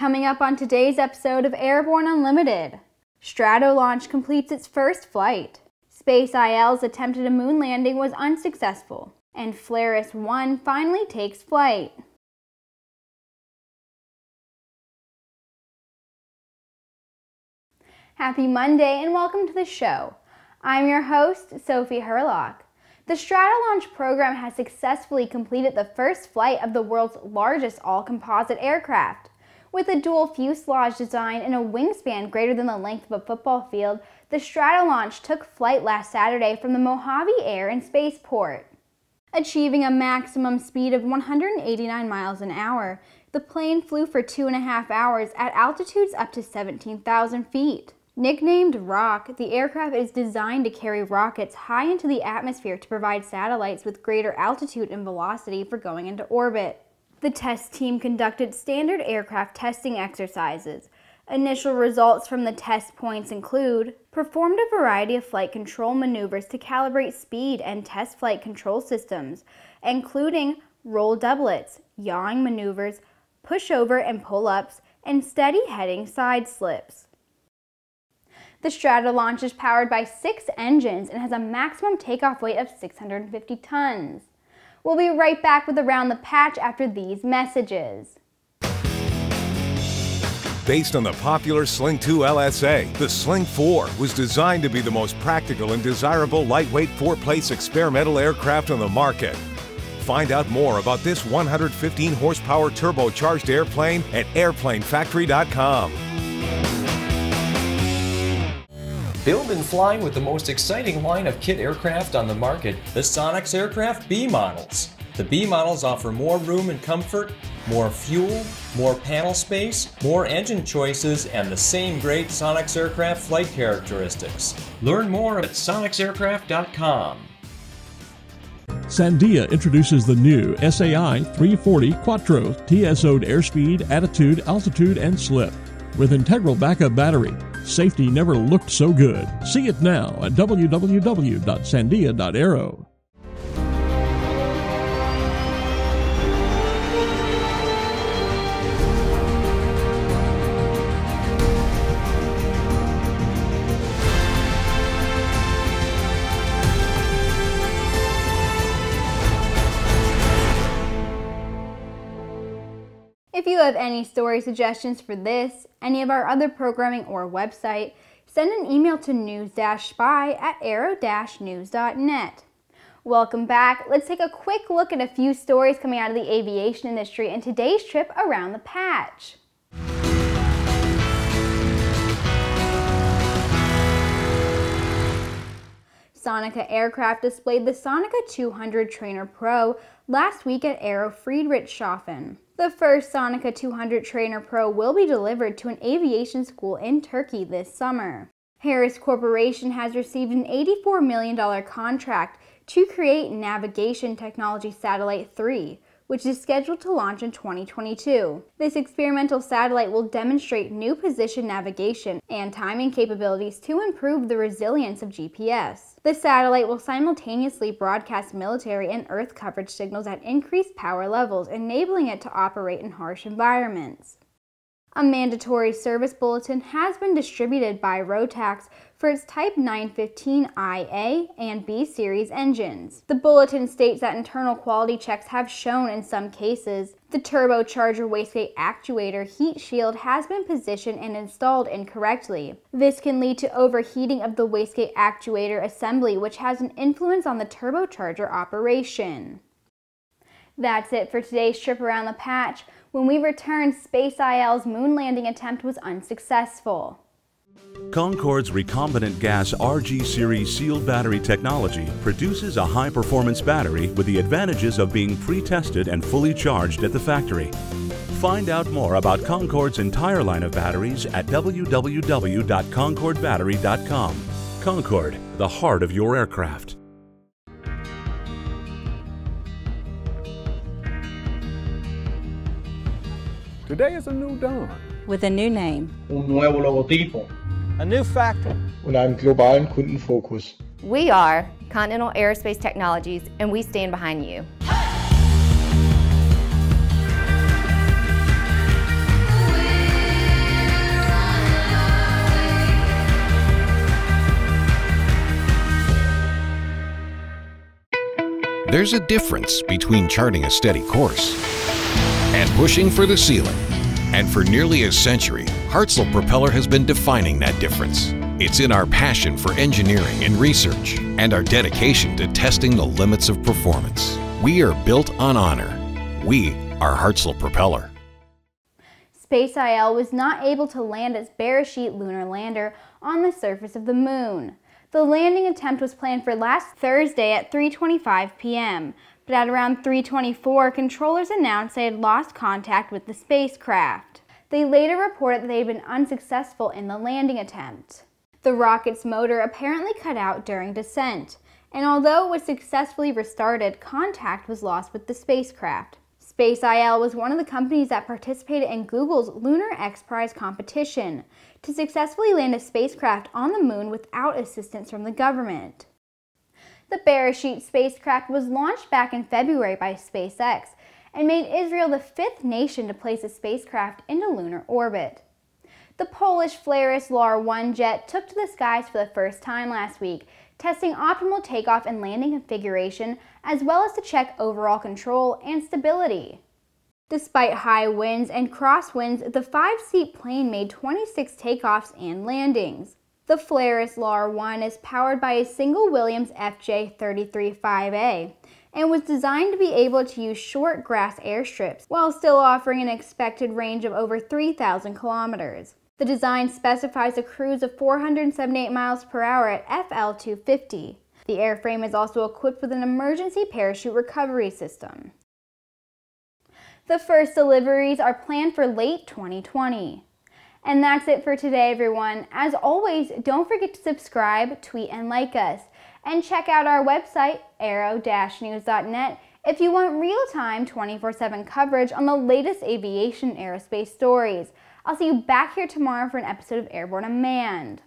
Coming up on today's episode of Airborne Unlimited, StratoLaunch completes its first flight, SpaceIL's attempt at a moon landing was unsuccessful, and FLARIS 1 finally takes flight. Happy Monday and welcome to the show. I'm your host, Sophie Herlock. The StratoLaunch program has successfully completed the first flight of the world's largest all-composite aircraft. With a dual fuselage design and a wingspan greater than the length of a football field, the StratoLaunch took flight last Saturday from the Mojave Air and Spaceport. Achieving a maximum speed of 189 miles an hour, the plane flew for 2.5 hours at altitudes up to 17,000 feet. Nicknamed ROC, the aircraft is designed to carry rockets high into the atmosphere to provide satellites with greater altitude and velocity for going into orbit. The test team conducted standard aircraft testing exercises. Initial results from the test points include performed a variety of flight control maneuvers to calibrate speed and test flight control systems, including roll doublets, yawing maneuvers, pushover and pull-ups, and steady heading side slips. The StratoLaunch is powered by 6 engines and has a maximum takeoff weight of 650 tons. We'll be right back with Around the Patch after these messages. Based on the popular Sling 2 LSA, the Sling 4 was designed to be the most practical and desirable lightweight 4-place experimental aircraft on the market. Find out more about this 115-horsepower turbocharged airplane at AirplaneFactory.com. Build and fly with the most exciting line of kit aircraft on the market, the Sonex Aircraft B models. The B models offer more room and comfort, more fuel, more panel space, more engine choices, and the same great Sonex Aircraft flight characteristics. Learn more at SonexAircraft.com. Sandia introduces the new SAI 340 Quattro TSO'd airspeed, attitude, altitude, and slip. With integral backup battery, safety never looked so good. See it now at www.sandia.aero. If you have any story suggestions for this, any of our other programming or website, send an email to news-spy@aero-news.net. Welcome back. Let's take a quick look at a few stories coming out of the aviation industry in today's trip around the patch. Soneca Aircraft displayed the Sonaca 200 Trainer Pro last week at Aero Friedrichshafen. The first Sonaca 200 Trainer Pro will be delivered to an aviation school in Turkey this summer. Harris Corporation has received an $84 million contract to create Navigation Technology Satellite 3, which is scheduled to launch in 2022. This experimental satellite will demonstrate new position navigation and timing capabilities to improve the resilience of GPS. The satellite will simultaneously broadcast military and Earth coverage signals at increased power levels, enabling it to operate in harsh environments. A mandatory service bulletin has been distributed by Rotax for its Type 915 IA and B series engines. The bulletin states that internal quality checks have shown in some cases the turbocharger wastegate actuator heat shield has been positioned and installed incorrectly. This can lead to overheating of the wastegate actuator assembly, which has an influence on the turbocharger operation. That's it for today's trip around the patch. When we returned, SpaceIL's moon landing attempt was unsuccessful. Concorde's recombinant gas RG series sealed battery technology produces a high-performance battery with the advantages of being pre-tested and fully charged at the factory. Find out more about Concorde's entire line of batteries at www.concordebattery.com. Concorde, the heart of your aircraft. Today is a new dawn. With a new name. Un nuevo logotipo. A new factory. Und einen globalen Kundenfokus. We are Continental Aerospace Technologies, and we stand behind you. There's a difference between charting a steady course and pushing for the ceiling. And for nearly a century, Hartzell Propeller has been defining that difference. It's in our passion for engineering and research and our dedication to testing the limits of performance. We are built on honor. We are Hartzell Propeller. SpaceIL was not able to land its Beresheet lunar lander on the surface of the moon. The landing attempt was planned for last Thursday at 3:25 p.m., but at around 3:24, controllers announced they had lost contact with the spacecraft. They later reported that they had been unsuccessful in the landing attempt. The rocket's motor apparently cut out during descent, and although it was successfully restarted, contact was lost with the spacecraft. SpaceIL was one of the companies that participated in Google's Lunar XPRIZE competition to successfully land a spacecraft on the moon without assistance from the government. The Beresheet spacecraft was launched back in February by SpaceX and made Israel the fifth nation to place a spacecraft into lunar orbit. The Polish FLARIS 1 jet took to the skies for the first time last week, testing optimal takeoff and landing configuration, as well as to check overall control and stability. Despite high winds and crosswinds, the five-seat plane made 26 takeoffs and landings. The FLARIS LAR-1 is powered by a single Williams FJ33-5A and was designed to be able to use short grass airstrips while still offering an expected range of over 3,000 kilometers. The design specifies a cruise of 478 miles per hour at FL 250. The airframe is also equipped with an emergency parachute recovery system. The first deliveries are planned for late 2020. And that's it for today, everyone. As always, don't forget to subscribe, tweet, and like us. And check out our website, aero-news.net, if you want real-time 24/7 coverage on the latest aviation aerospace stories. I'll see you back here tomorrow for an episode of Airborne Unmanned.